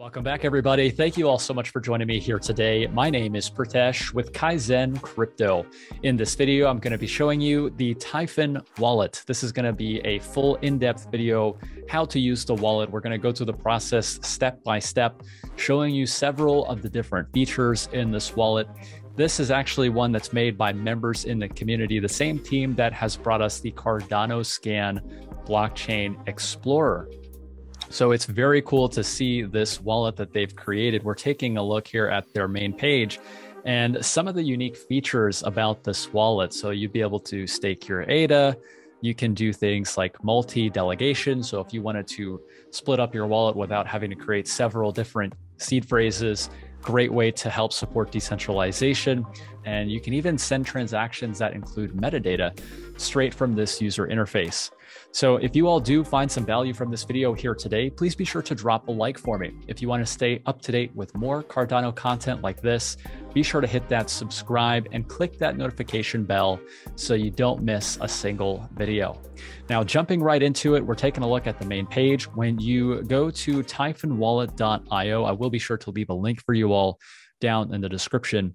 Welcome back, everybody. Thank you all so much for joining me here today. My name is Pritesh with Kaizen Crypto. In this video, I'm going to be showing you the Typhon wallet. This is going to be a full in-depth video, how to use the wallet. We're going to go through the process step by step, showing you several of the different features in this wallet. This is actually one that's made by members in the community, the same team that has brought us the Cardano Scan Blockchain Explorer. So it's very cool to see this wallet that they've created. We're taking a look here at their main page and some of the unique features about this wallet. So you'd be able to stake your ADA. You can do things like multi-delegation. So if you wanted to split up your wallet without having to create several different seed phrases, great way to help support decentralization. And you can even send transactions that include metadata straight from this user interface. So if you all do find some value from this video here today, please be sure to drop a like for me. If you want to stay up to date with more Cardano content like this, be sure to hit that subscribe and click that notification bell so you don't miss a single video. Now, jumping right into it, we're taking a look at the main page. When you go to typhonwallet.io, I will be sure to leave a link for you all down in the description.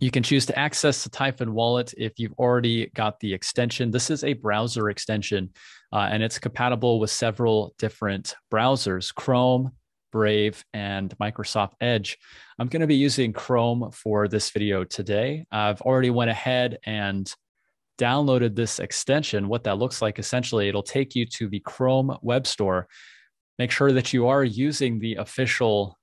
You can choose to access the Typhon wallet if you've already got the extension. This is a browser extension, and it's compatible with several different browsers, Chrome, Brave, and Microsoft Edge. I'm going to be using Chrome for this video today. I've already went ahead and downloaded this extension. What that looks like, essentially, it'll take you to the Chrome web store. Make sure that you are using the official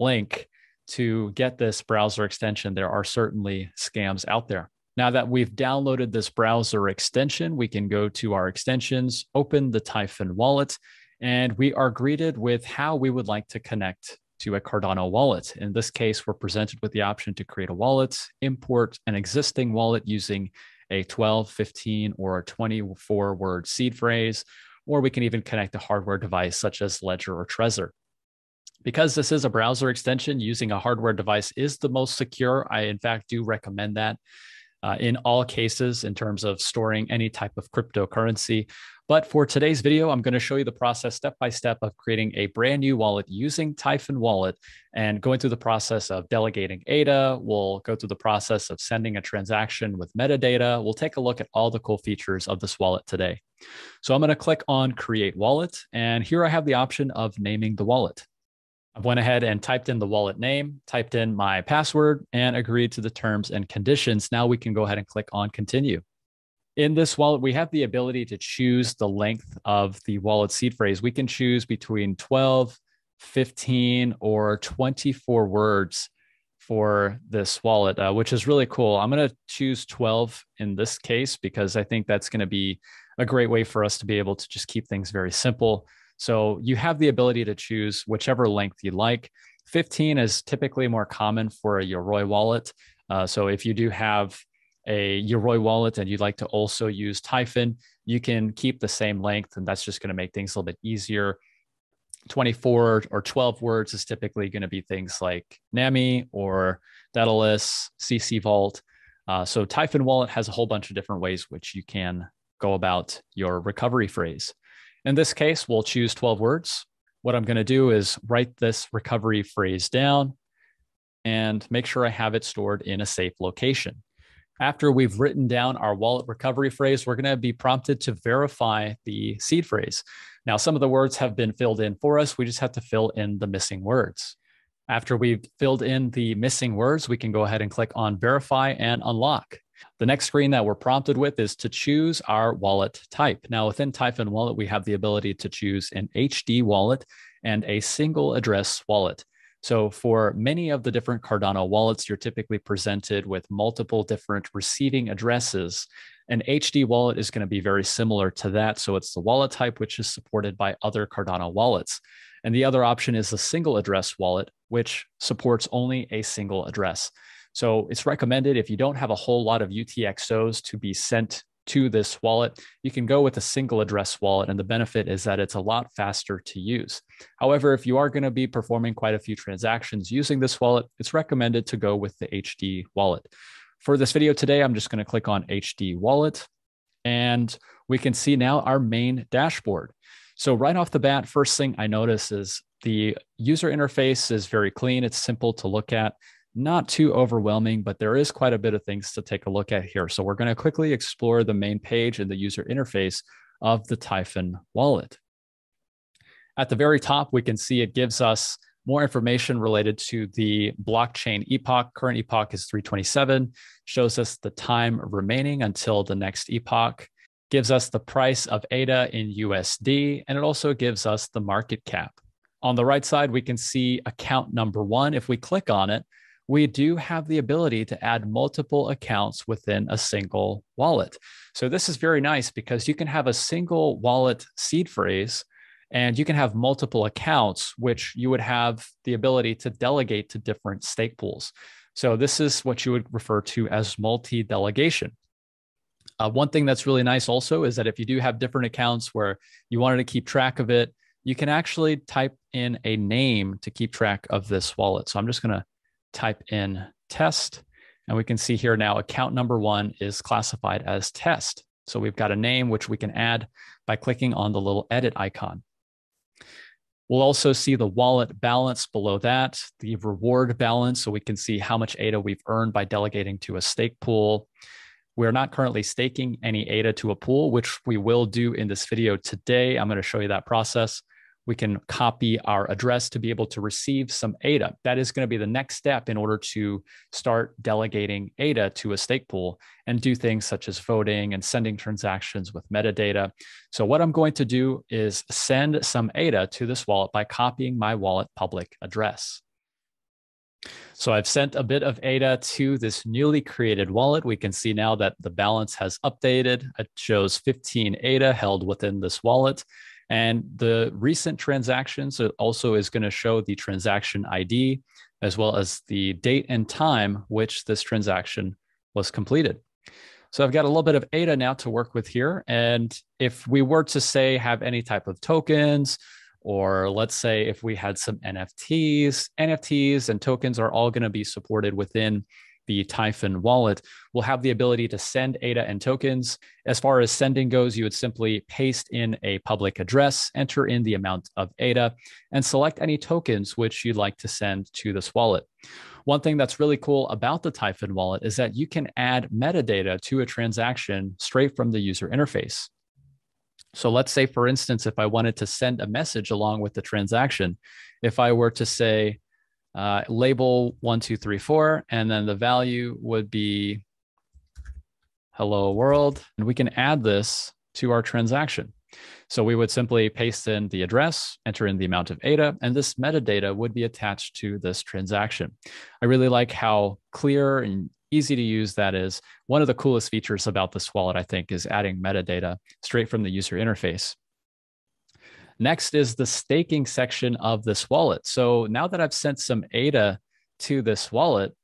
link to get this browser extension. There are certainly scams out there. Now that we've downloaded this browser extension, we can go to our extensions, open the Typhon wallet, and we are greeted with how we would like to connect to a Cardano wallet. In this case, we're presented with the option to create a wallet, import an existing wallet using a 12, 15, or a 24-word seed phrase, or we can even connect a hardware device such as Ledger or Trezor. Because this is a browser extension, using a hardware device is the most secure. I, in fact, do recommend that in all cases in terms of storing any type of cryptocurrency. But for today's video, I'm going to show you the process step-by-step of creating a brand new wallet using Typhon Wallet and going through the process of delegating ADA. We'll go through the process of sending a transaction with metadata. We'll take a look at all the cool features of this wallet today. So I'm going to click on Create Wallet, and here I have the option of naming the wallet. I went ahead and typed in the wallet name, typed in my password, and agreed to the terms and conditions. Now we can go ahead and click on Continue. In this wallet, we have the ability to choose the length of the wallet seed phrase. We can choose between 12, 15, or 24 words for this wallet, which is really cool. I'm going to choose 12 in this case because I think that's going to be a great way for us to be able to just keep things very simple. So you have the ability to choose whichever length you like. 15 is typically more common for a Yoroi wallet. So if you do have a Yoroi wallet and you'd like to also use Typhon, you can keep the same length, and that's just going to make things a little bit easier. 24 or 12 words is typically going to be things like NAMI or Daedalus, CC Vault. So Typhon Wallet has a whole bunch of different ways which you can go about your recovery phrase. In this case, we'll choose 12 words. What I'm going to do is write this recovery phrase down and make sure I have it stored in a safe location. After we've written down our wallet recovery phrase, we're going to be prompted to verify the seed phrase. Now, some of the words have been filled in for us. We just have to fill in the missing words. After we've filled in the missing words, we can go ahead and click on Verify and Unlock. The next screen that we're prompted with is to choose our wallet type. Now, within Typhon Wallet, we have the ability to choose an HD wallet and a single address wallet. So for many of the different Cardano wallets, you're typically presented with multiple different receiving addresses. An HD wallet is going to be very similar to that. So it's the wallet type, which is supported by other Cardano wallets. And the other option is a single address wallet, which supports only a single address. So it's recommended if you don't have a whole lot of UTXOs to be sent to this wallet, you can go with a single address wallet. And the benefit is that it's a lot faster to use. However, if you are going to be performing quite a few transactions using this wallet, it's recommended to go with the HD wallet. For this video today, I'm just going to click on HD wallet, and we can see now our main dashboard. So right off the bat, first thing I notice is the user interface is very clean. It's simple to look at, not too overwhelming, but there is quite a bit of things to take a look at here. So we're going to quickly explore the main page and the user interface of the Typhon wallet. At the very top, we can see it gives us more information related to the blockchain epoch. Current epoch is 327, shows us the time remaining until the next epoch, gives us the price of ADA in USD, and it also gives us the market cap. On the right side, we can see account number one. If we click on it, we do have the ability to add multiple accounts within a single wallet. So this is very nice because you can have a single wallet seed phrase and you can have multiple accounts, which you would have the ability to delegate to different stake pools. So this is what you would refer to as multi-delegation. One thing that's really nice also is that if you do have different accounts where you wanted to keep track of it, you can actually type in a name to keep track of this wallet. So I'm just going to type in test, and we can see here now account number one is classified as test. So we've got a name which we can add by clicking on the little edit icon. We'll also see the wallet balance below that, the reward balance, so we can see how much ADA we've earned by delegating to a stake pool. We're not currently staking any ADA to a pool, which we will do in this video today. I'm going to show you that process. We can copy our address to be able to receive some ADA. That is going to be the next step in order to start delegating ADA to a stake pool and do things such as voting and sending transactions with metadata. So what I'm going to do is send some ADA to this wallet by copying my wallet public address. So I've sent a bit of ADA to this newly created wallet. We can see now that the balance has updated. It shows 15 ADA held within this wallet. And the recent transactions also is going to show the transaction ID, as well as the date and time which this transaction was completed. So I've got a little bit of ADA now to work with here. And if we were to say have any type of tokens, or let's say if we had some NFTs, NFTs and tokens are all going to be supported within the Typhon wallet. Will have the ability to send ADA and tokens. As far as sending goes, you would simply paste in a public address, enter in the amount of ADA, and select any tokens which you'd like to send to this wallet. One thing that's really cool about the Typhon wallet is that you can add metadata to a transaction straight from the user interface. So let's say, for instance, if I wanted to send a message along with the transaction, if I were to say, label 1234, and then the value would be hello world. And we can add this to our transaction. So we would simply paste in the address, enter in the amount of ADA, and this metadata would be attached to this transaction. I really like how clear and easy to use that is. One of the coolest features about this wallet, I think, is adding metadata straight from the user interface. Next is the staking section of this wallet. So now that I've sent some ADA to this wallet,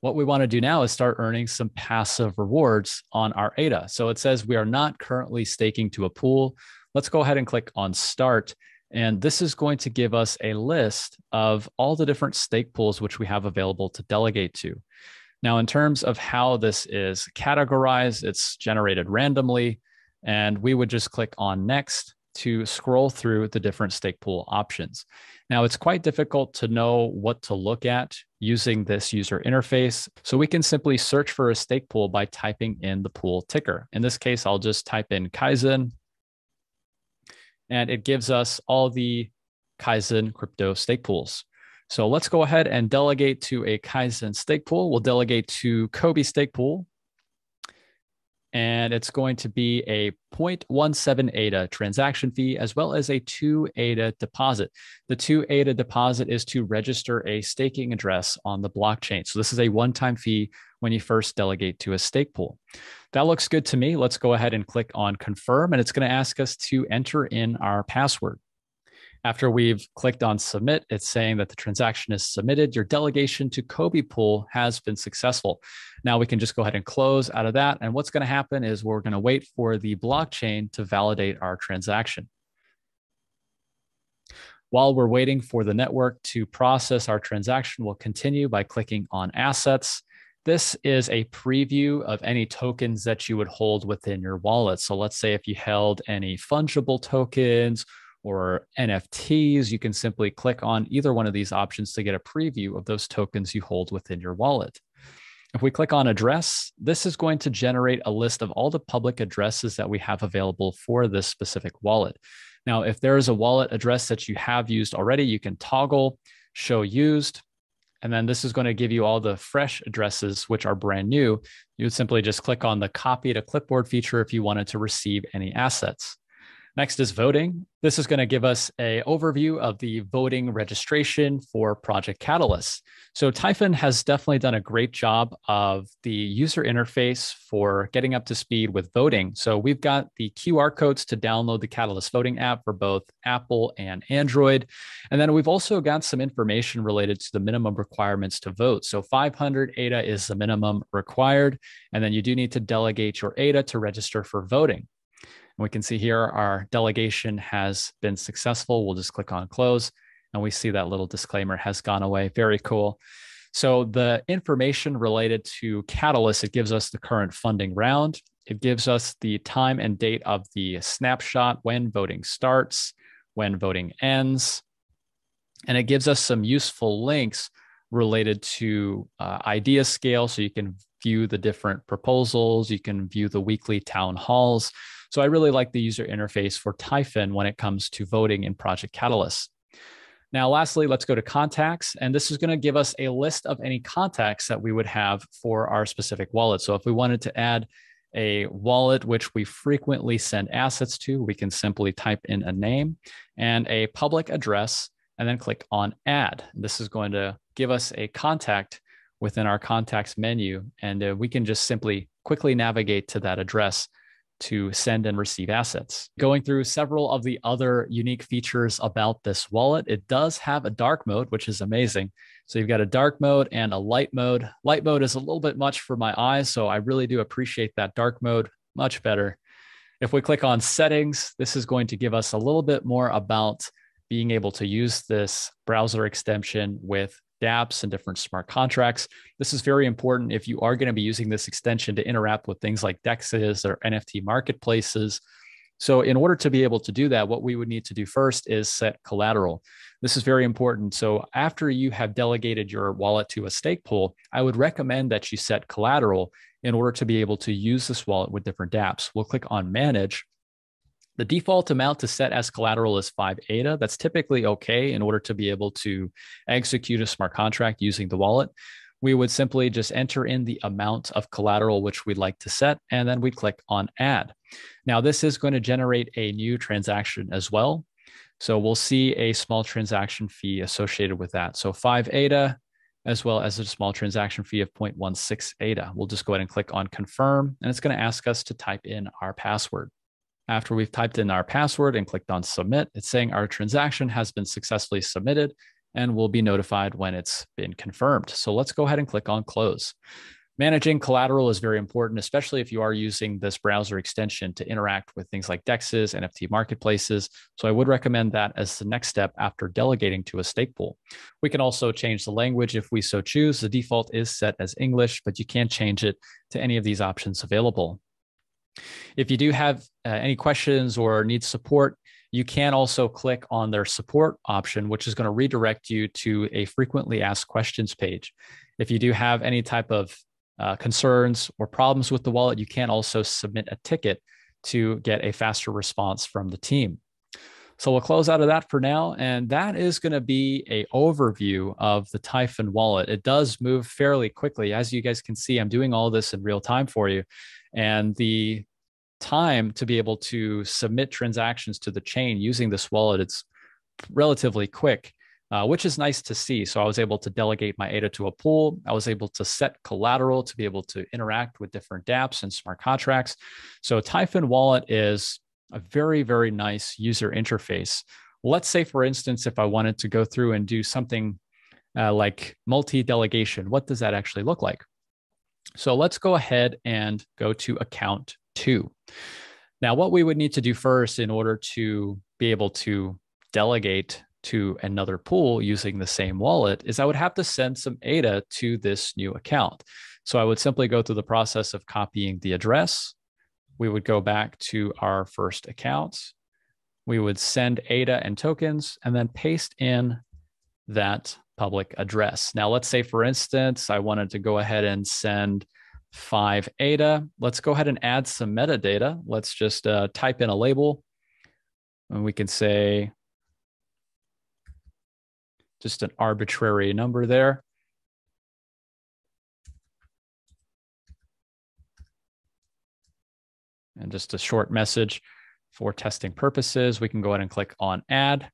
what we want to do now is start earning some passive rewards on our ADA. So it says we are not currently staking to a pool. Let's go ahead and click on start. And this is going to give us a list of all the different stake pools which we have available to delegate to. Now, in terms of how this is categorized, it's generated randomly, and we would just click on next to scroll through the different stake pool options. Now, it's quite difficult to know what to look at using this user interface. So we can simply search for a stake pool by typing in the pool ticker. In this case, I'll just type in Kaizen, and it gives us all the Kaizen crypto stake pools. So let's go ahead and delegate to a Kaizen stake pool. We'll delegate to Kobe stake pool. And it's going to be a 0.17 ADA transaction fee, as well as a 2 ADA deposit. The 2 ADA deposit is to register a staking address on the blockchain. So this is a one-time fee when you first delegate to a stake pool. That looks good to me. Let's go ahead and click on confirm, and it's going to ask us to enter in our password. After we've clicked on submit, it's saying that the transaction is submitted. Your delegation to Kobe pool has been successful. Now we can just go ahead and close out of that. And what's going to happen is we're going to wait for the blockchain to validate our transaction. While we're waiting for the network to process our transaction, we'll continue by clicking on assets. This is a preview of any tokens that you would hold within your wallet. So let's say if you held any fungible tokens, or NFTs, you can simply click on either one of these options to get a preview of those tokens you hold within your wallet. If we click on address, this is going to generate a list of all the public addresses that we have available for this specific wallet. Now, if there is a wallet address that you have used already, you can toggle show used, and then this is going to give you all the fresh addresses, which are brand new. You would simply just click on the copy to clipboard feature if you wanted to receive any assets. Next is voting. This is going to give us an overview of the voting registration for Project Catalyst. So Typhon has definitely done a great job of the user interface for getting up to speed with voting. So we've got the QR codes to download the Catalyst voting app for both Apple and Android. And then we've also got some information related to the minimum requirements to vote. So 500 ADA is the minimum required. And then you do need to delegate your ADA to register for voting. We can see here our delegation has been successful. We'll just click on close, and we see that little disclaimer has gone away. Very cool. So the information related to Catalyst, it gives us the current funding round. It gives us the time and date of the snapshot, when voting starts, when voting ends, and it gives us some useful links related to Idea Scale. So you can view the different proposals, you can view the weekly town halls. So I really like the user interface for Typhon when it comes to voting in Project Catalyst. Now, lastly, let's go to contacts. And this is going to give us a list of any contacts that we would have for our specific wallet. So if we wanted to add a wallet which we frequently send assets to, we can simply type in a name and a public address and then click on add. This is going to give us a contact within our contacts menu. And we can just simply quickly navigate to that address to send and receive assets. Going through several of the other unique features about this wallet, it does have a dark mode, which is amazing. So you've got a dark mode and a light mode. Light mode is a little bit much for my eyes, so I really do appreciate that dark mode, much better. If we click on settings, this is going to give us a little bit more about being able to use this browser extension with dApps and different smart contracts. This is very important if you are going to be using this extension to interact with things like DEXs or NFT marketplaces. So in order to be able to do that, what we would need to do first is set collateral. This is very important. So after you have delegated your wallet to a stake pool, I would recommend that you set collateral in order to be able to use this wallet with different dApps. We'll click on manage. The default amount to set as collateral is 5 ADA. That's typically okay in order to be able to execute a smart contract using the wallet. We would simply just enter in the amount of collateral which we'd like to set, and then we click on add. Now, this is going to generate a new transaction as well. So we'll see a small transaction fee associated with that. So 5 ADA, as well as a small transaction fee of 0.16 ADA. We'll just go ahead and click on confirm, and it's going to ask us to type in our password. After we've typed in our password and clicked on submit, it's saying our transaction has been successfully submitted and will be notified when it's been confirmed. So let's go ahead and click on close. Managing collateral is very important, especially if you are using this browser extension to interact with things like DEXs, NFT marketplaces. So I would recommend that as the next step after delegating to a stake pool. We can also change the language if we so choose. The default is set as English, but you can change it to any of these options available. If you do have any questions or need support, you can also click on their support option, which is going to redirect you to a frequently asked questions page. If you do have any type of concerns or problems with the wallet, you can also submit a ticket to get a faster response from the team. So we'll close out of that for now. And that is going to be an overview of the Typhon wallet. It does move fairly quickly. As you guys can see, I'm doing all this in real time for you. And the time to be able to submit transactions to the chain using this wallet, it's relatively quick, which is nice to see. So I was able to delegate my ADA to a pool. I was able to set collateral to be able to interact with different dApps and smart contracts. So Typhon wallet is a very, very nice user interface. Let's say, for instance, if I wanted to go through and do something like multi-delegation, what does that actually look like? So let's go ahead and go to account 2. Now, what we would need to do first in order to be able to delegate to another pool using the same wallet is I would have to send some ADA to this new account. So I would simply go through the process of copying the address. We would go back to our first account. we would send ADA and tokens and then paste in that public address. Now, let's say, for instance, I wanted to go ahead and send 5 ADA. Let's go ahead and add some metadata. Let's just type in a label, and we can say just an arbitrary number there. And just a short message for testing purposes. We can go ahead and click on add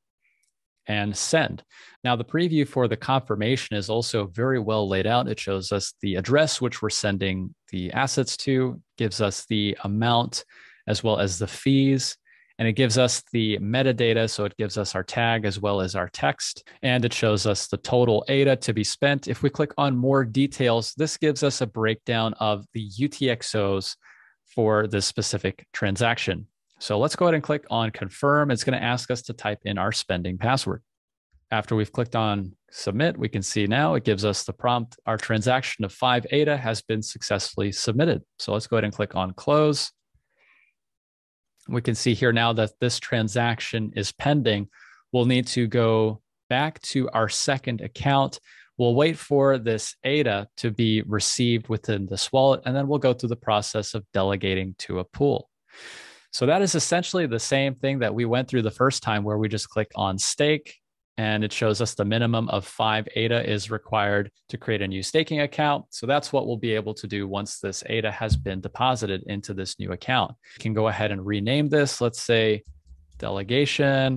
and send. Now, the preview for the confirmation is also very well laid out. It shows us the address which we're sending the assets to, gives us the amount as well as the fees, and it gives us the metadata. So it gives us our tag as well as our text, and it shows us the total ADA to be spent. If we click on more details, this gives us a breakdown of the UTXOs for this specific transaction. So let's go ahead and click on confirm. It's going to ask us to type in our spending password. After we've clicked on submit, we can see now it gives us the prompt. Our transaction of 5 ADA has been successfully submitted. So let's go ahead and click on close. We can see here now that this transaction is pending. We'll need to go back to our second account. We'll wait for this ADA to be received within this wallet, and then we'll go through the process of delegating to a pool. So that is essentially the same thing that we went through the first time, where we just click on stake, and it shows us the minimum of 5 ADA is required to create a new staking account. So that's what we'll be able to do once this ADA has been deposited into this new account. You can go ahead and rename this. Let's say delegation.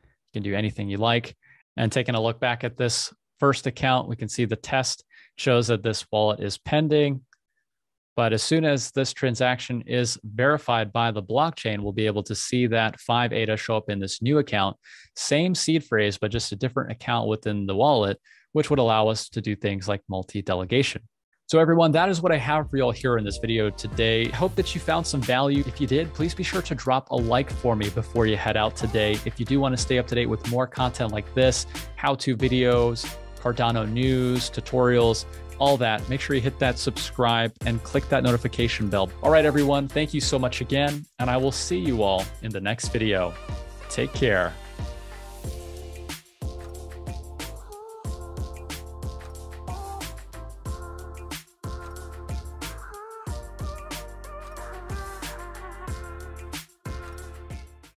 You can do anything you like. And taking a look back at this first account, we can see the test shows that this wallet is pending. But as soon as this transaction is verified by the blockchain, we'll be able to see that 5 ADA show up in this new account, same seed phrase, but just a different account within the wallet, which would allow us to do things like multi-delegation. So everyone, that is what I have for y'all here in this video today. Hope that you found some value. If you did, please be sure to drop a like for me before you head out today. If you do want to stay up to date with more content like this, how-to videos, Cardano news, tutorials, all that, make sure you hit that subscribe and click that notification bell. All right, everyone, thank you so much again, and I will see you all in the next video. Take care.